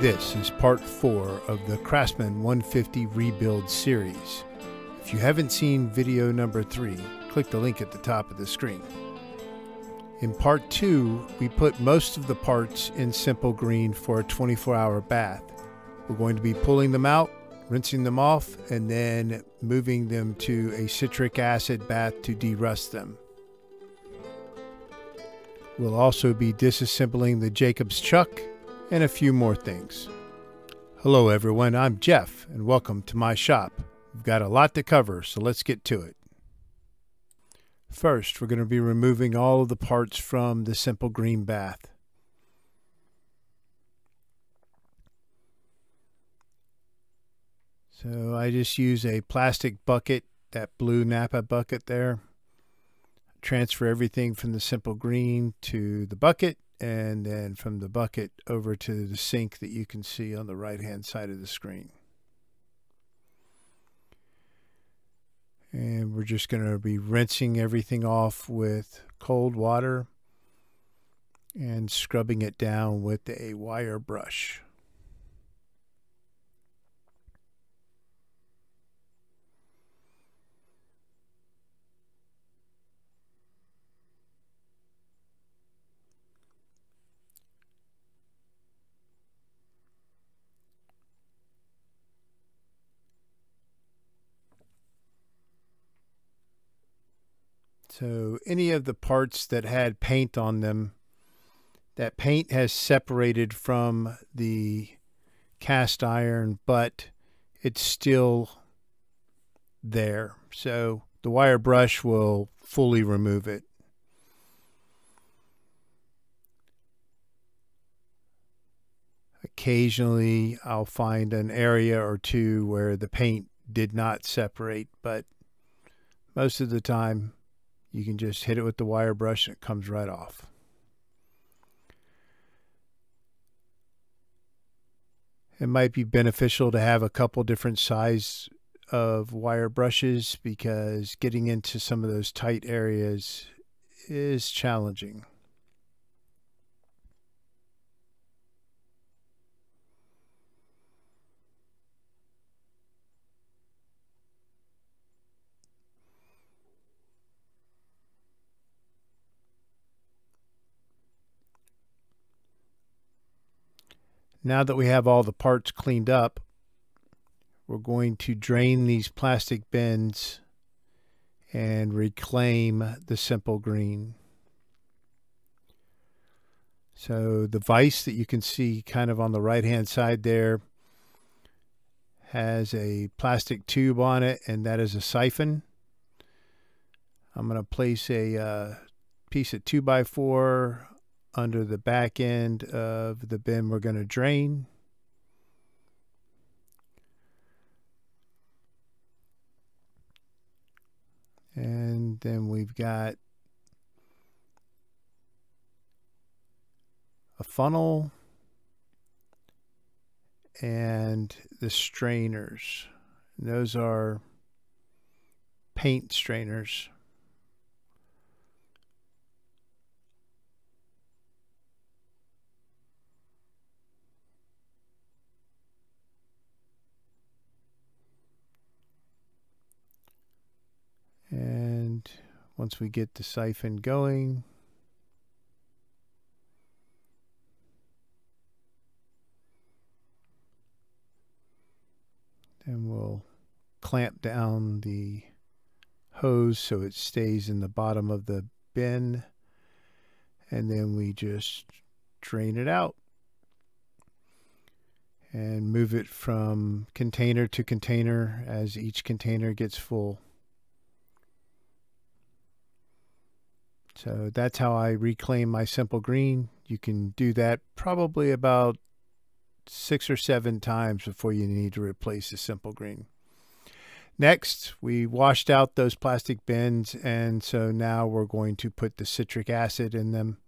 This is part 4 of the Craftsman 150 Rebuild Series. If you haven't seen video number 3, click the link at the top of the screen. In part 2, we put most of the parts in Simple Green for a 24-hour bath. We're going to be pulling them out, rinsing them off, and then moving them to a citric acid bath to de-rust them. We'll also be disassembling the Jacob's Chuck, and a few more things. Hello everyone, I'm Jeff and welcome to my shop. We've got a lot to cover, so let's get to it. First, we're going to be removing all of the parts from the Simple Green bath. So I just use a plastic bucket, that blue Napa bucket there. Transfer everything from the Simple Green to the bucket, and then from the bucket over to the sink that you can see on the right hand side of the screen. And we're just going to be rinsing everything off with cold water and scrubbing it down with a wire brush. So any of the parts that had paint on them, that paint has separated from the cast iron, but it's still there. So the wire brush will fully remove it. Occasionally I'll find an area or two where the paint did not separate, but most of the time, you can just hit it with the wire brush and it comes right off. It might be beneficial to have a couple different sizes of wire brushes because getting into some of those tight areas is challenging. Now that we have all the parts cleaned up, we're going to drain these plastic bins and reclaim the Simple Green. So the vise that you can see kind of on the right hand side there has a plastic tube on it, and that is a siphon. I'm going to place a piece of 2x4 under the back end of the bin we're going to drain. And then we've got a funnel and the strainers. And those are paint strainers. And once we get the siphon going, then we'll clamp down the hose so it stays in the bottom of the bin, and then we just drain it out and move it from container to container as each container gets full. So that's how I reclaim my Simple Green. You can do that probably about 6 or 7 times before you need to replace the Simple Green. Next, we washed out those plastic bins, and so now we're going to put the citric acid in them.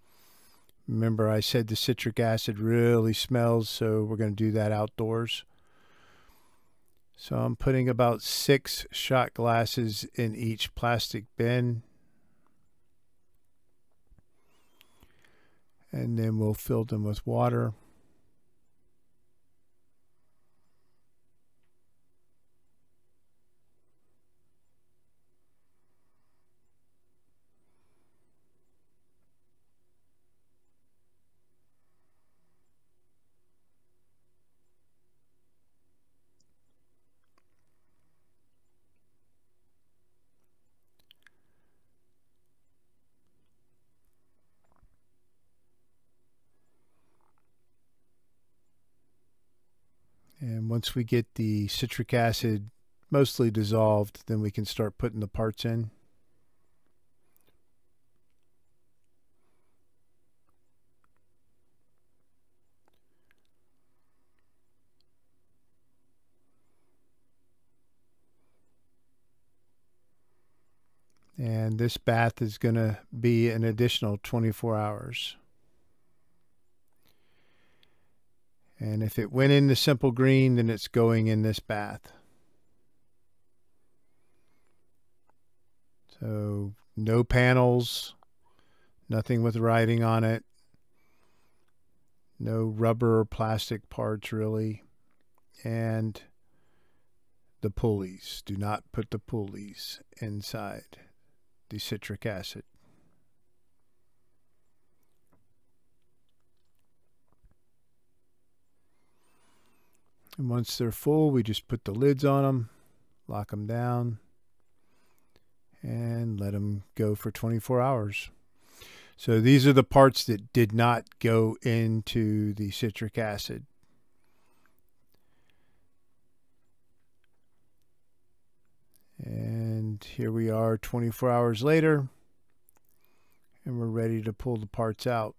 Remember, I said the citric acid really smells, so we're going to do that outdoors. So I'm putting about 6 shot glasses in each plastic bin. And then we'll fill them with water. And once we get the citric acid mostly dissolved, then we can start putting the parts in. And this bath is going to be an additional 24 hours. And if it went in the Simple Green, then it's going in this bath. So no panels, nothing with writing on it, no rubber or plastic parts really, and the pulleys. Do not put the pulleys inside the citric acid. And once they're full, we just put the lids on them, lock them down, and let them go for 24 hours. So these are the parts that did not go into the citric acid. And here we are 24 hours later, and we're ready to pull the parts out.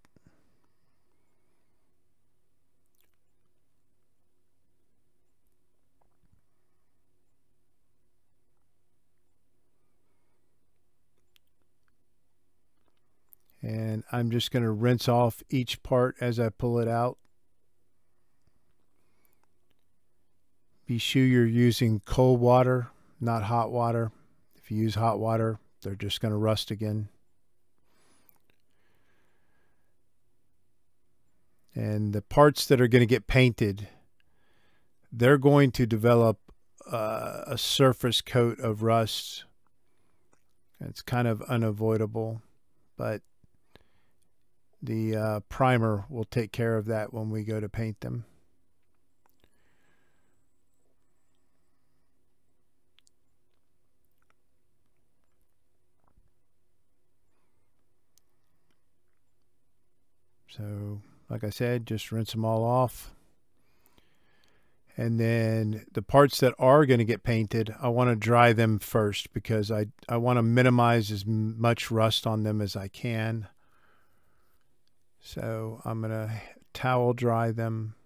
And I'm just going to rinse off each part as I pull it out. Be sure you're using cold water, not hot water. If you use hot water, they're just going to rust again. And the parts that are going to get painted, they're going to develop a surface coat of rust. It's kind of unavoidable, but the primer will take care of that when we go to paint them. So, like I said, just rinse them all off. And then the parts that are going to get painted, I want to dry them first because I want to minimize as much rust on them as I can. So I'm going to towel dry them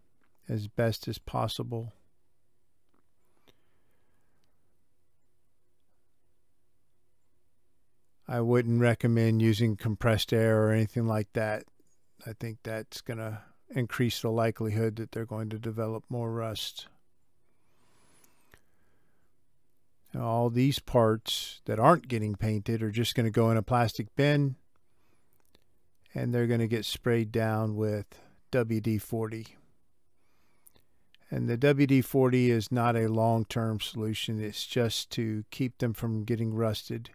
as best as possible. I wouldn't recommend using compressed air or anything like that. I think that's going to increase the likelihood that they're going to develop more rust. Now, all these parts that aren't getting painted are just going to go in a plastic bin, and they're going to get sprayed down with WD-40. And the WD-40 is not a long-term solution. It's just to keep them from getting rusted.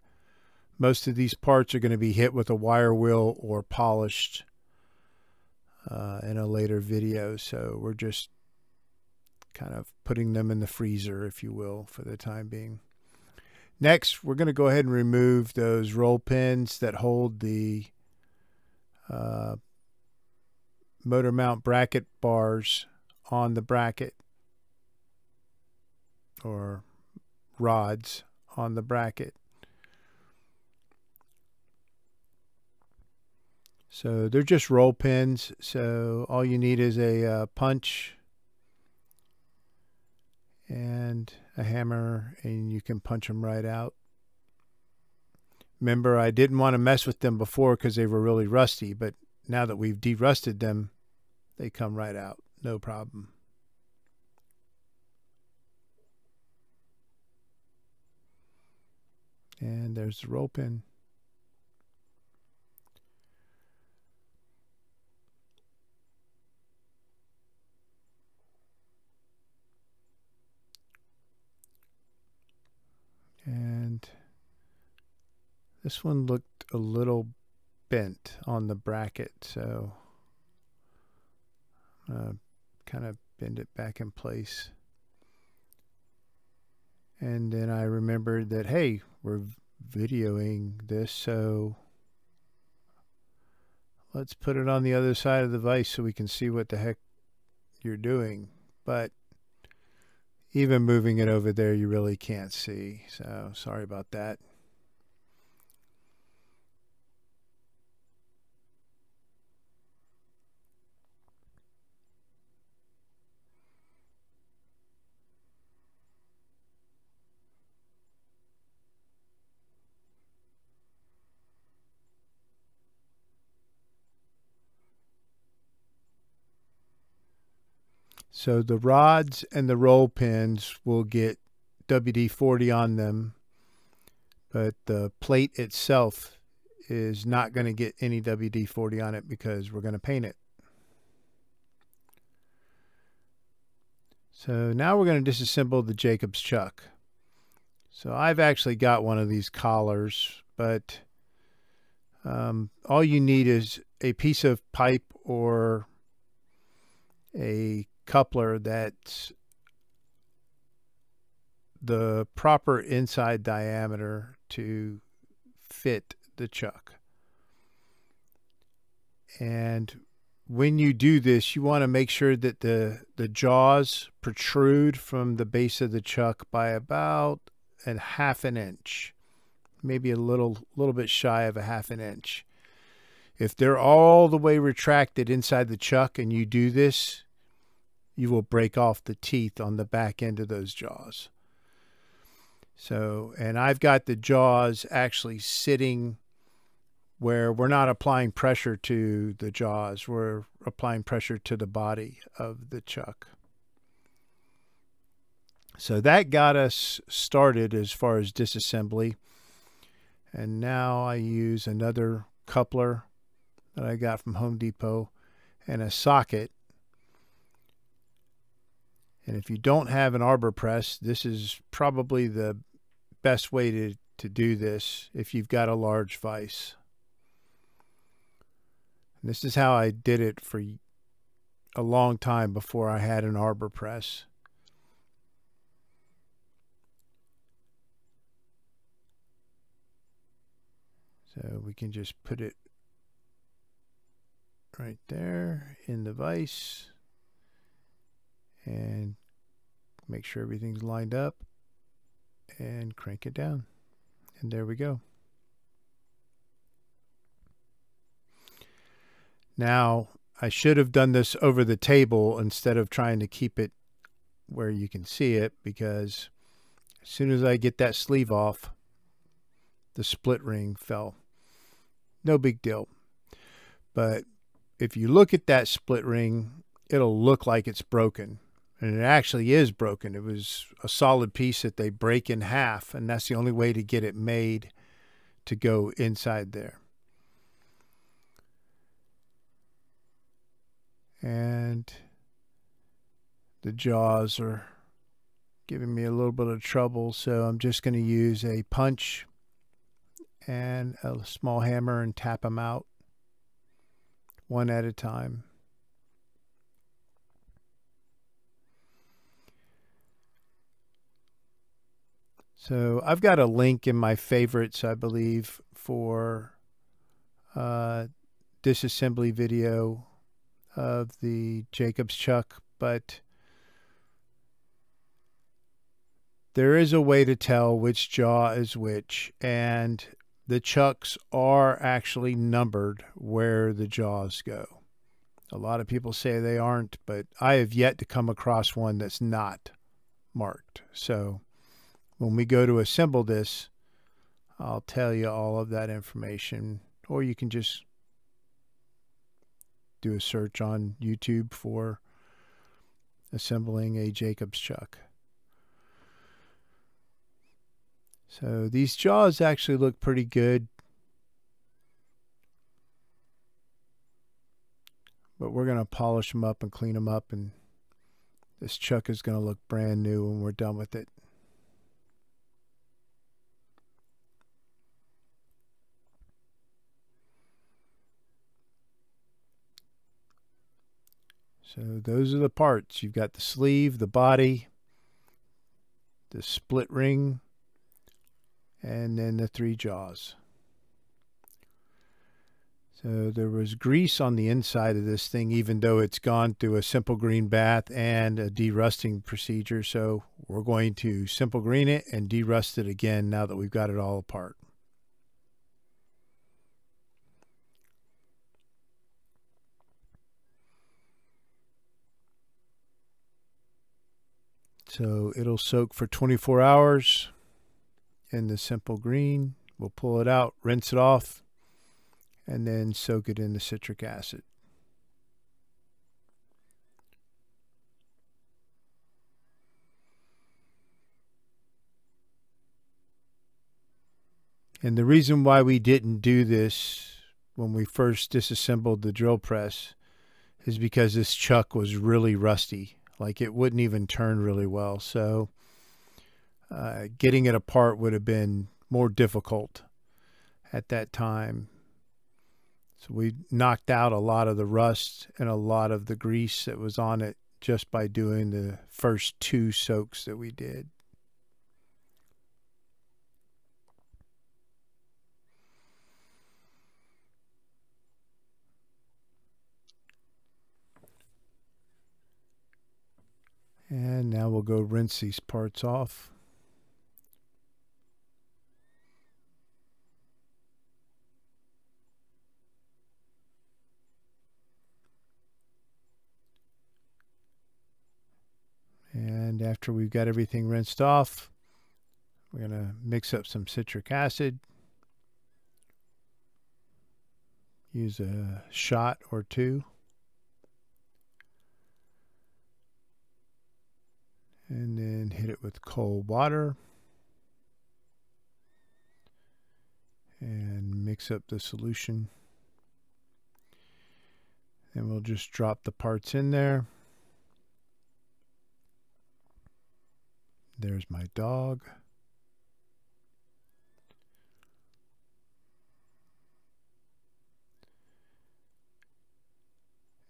Most of these parts are going to be hit with a wire wheel or polished in a later video. So we're just kind of putting them in the freezer, if you will, for the time being. Next, we're going to go ahead and remove those roll pins that hold the motor mount bracket bars on the bracket, or rods on the bracket. So they're just roll pins, so all you need is a punch and a hammer, and you can punch them right out. Remember, I didn't want to mess with them before because they were really rusty, but now that we've de-rusted them, they come right out, no problem. And there's the roll pin. And this one looked a little bent on the bracket, so I'm going to kind of bend it back in place. And then I remembered that, hey, we're videoing this, so let's put it on the other side of the vise so we can see what the heck you're doing. But even moving it over there, you really can't see, so sorry about that. So the rods and the roll pins will get WD-40 on them, but the plate itself is not going to get any WD-40 on it because we're going to paint it. So now we're going to disassemble the Jacob's Chuck. So I've actually got one of these collars, but all you need is a piece of pipe or a coupler that's the proper inside diameter to fit the chuck. And when you do this, you want to make sure that the jaws protrude from the base of the chuck by about a half an inch, maybe a little bit shy of a half an inch. If they're all the way retracted inside the chuck and you do this, you will break off the teeth on the back end of those jaws. So, and I've got the jaws actually sitting where we're not applying pressure to the jaws, we're applying pressure to the body of the chuck. So that got us started as far as disassembly. And now I use another coupler that I got from Home Depot and a socket. And if you don't have an arbor press, this is probably the best way to do this if you've got a large vise. And this is how I did it for a long time before I had an arbor press. So we can just put it right there in the vise. And make sure everything's lined up and crank it down. And there we go. Now, I should have done this over the table instead of trying to keep it where you can see it, because as soon as I get that sleeve off, the split ring fell. No big deal. But if you look at that split ring, it'll look like it's broken. And it actually is broken. It was a solid piece that they break in half, and that's the only way to get it made to go inside there. And the jaws are giving me a little bit of trouble, so I'm just going to use a punch and a small hammer and tap them out one at a time. So I've got a link in my favorites, I believe, for disassembly video of the Jacob's Chuck, but there is a way to tell which jaw is which, and the chucks are actually numbered where the jaws go. A lot of people say they aren't, but I have yet to come across one that's not marked. So when we go to assemble this, I'll tell you all of that information, or you can just do a search on YouTube for assembling a Jacob's Chuck. So these jaws actually look pretty good, but we're going to polish them up and clean them up, and this chuck is going to look brand new when we're done with it. So those are the parts. You've got the sleeve, the body, the split ring, and then the three jaws. So there was grease on the inside of this thing, even though it's gone through a Simple Green bath and a de-rusting procedure. So we're going to Simple Green it and de-rust it again now that we've got it all apart. So it'll soak for 24 hours in the Simple Green. We'll pull it out, rinse it off, and then soak it in the citric acid. And the reason why we didn't do this when we first disassembled the drill press is because this chuck was really rusty. Like, it wouldn't even turn really well. So getting it apart would have been more difficult at that time. So we knocked out a lot of the rust and a lot of the grease that was on it just by doing the first two soaks that we did. And now we'll go rinse these parts off. And after we've got everything rinsed off, we're going to mix up some citric acid. Use a shot or two. And then hit it with cold water. And mix up the solution. And we'll just drop the parts in there. There's my dog.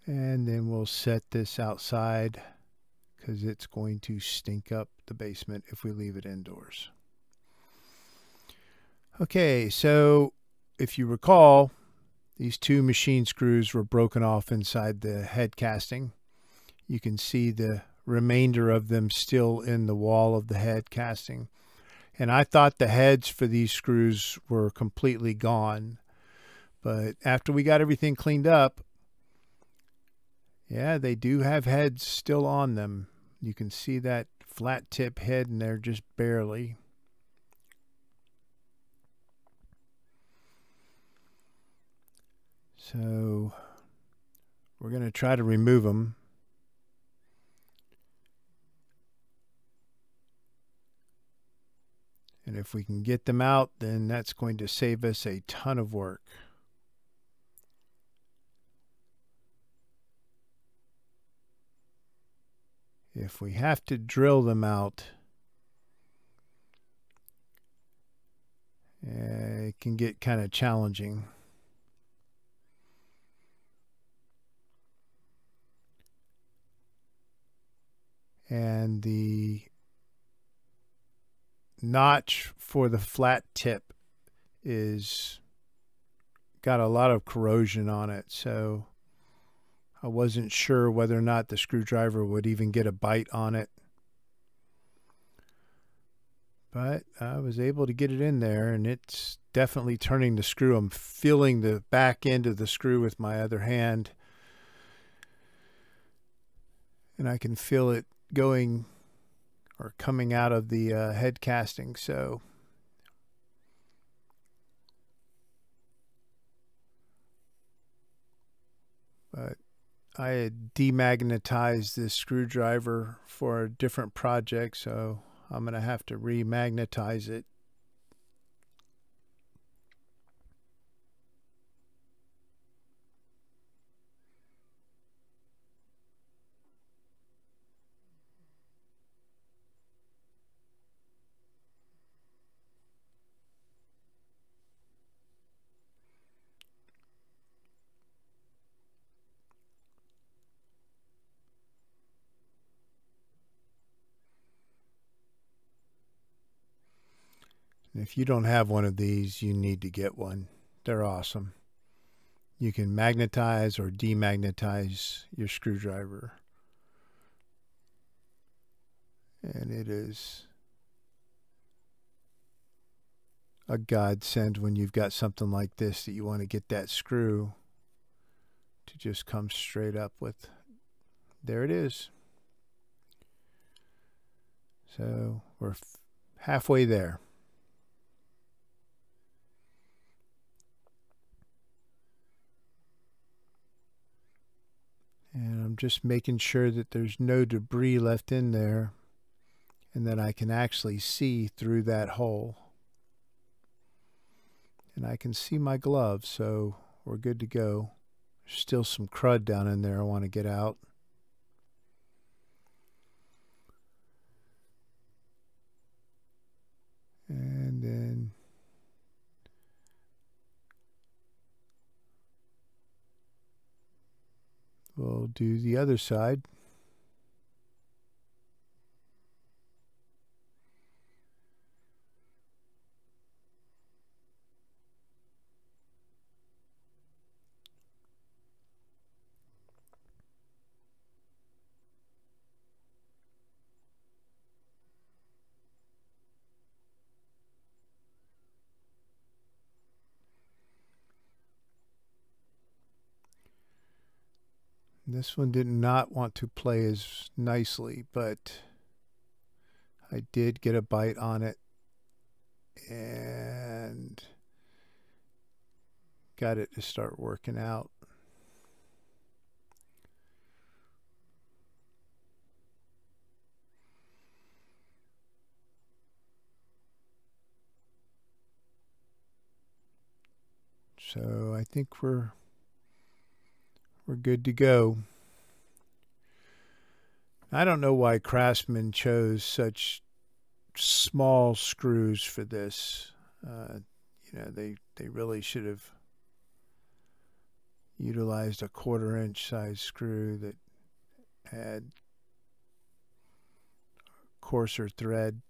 And then we'll set this outside, because it's going to stink up the basement if we leave it indoors. Okay, so if you recall, these two machine screws were broken off inside the head casting. You can see the remainder of them still in the wall of the head casting. And I thought the heads for these screws were completely gone. But after we got everything cleaned up, yeah, they do have heads still on them. You can see that flat tip head in there just barely. So we're going to try to remove them. And if we can get them out, then that's going to save us a ton of work. If we have to drill them out, it can get kind of challenging. And the notch for the flat tip is got a lot of corrosion on it, so I wasn't sure whether or not the screwdriver would even get a bite on it. But I was able to get it in there, and it's definitely turning the screw. I'm feeling the back end of the screw with my other hand, and I can feel it going or coming out of the head casting. So but I had demagnetized this screwdriver for a different project, so I'm going to have to remagnetize it. If you don't have one of these, you need to get one. They're awesome. You can magnetize or demagnetize your screwdriver. And it is a godsend when you've got something like this that you want to get that screw to just come straight up with. There it is. So we're halfway there. And I'm just making sure that there's no debris left in there and that I can actually see through that hole. And I can see my glove, so we're good to go. There's still some crud down in there I want to get out. And then we'll do the other side. This one did not want to play as nicely, but I did get a bite on it and got it to start working out. So I think we're good to go. I don't know why Craftsman chose such small screws for this. You know, they really should have utilized a 1/4 inch size screw that had coarser thread.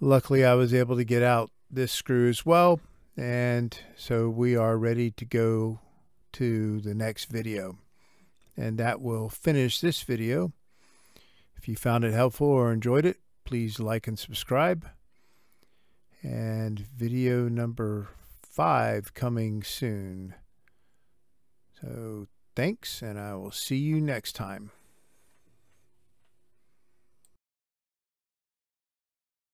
Luckily, I was able to get out this screw as well, and so we are ready to go to the next video, and that will finish this video. If you found it helpful or enjoyed it, please like and subscribe, and video number 5 coming soon. So thanks, and I will see you next time.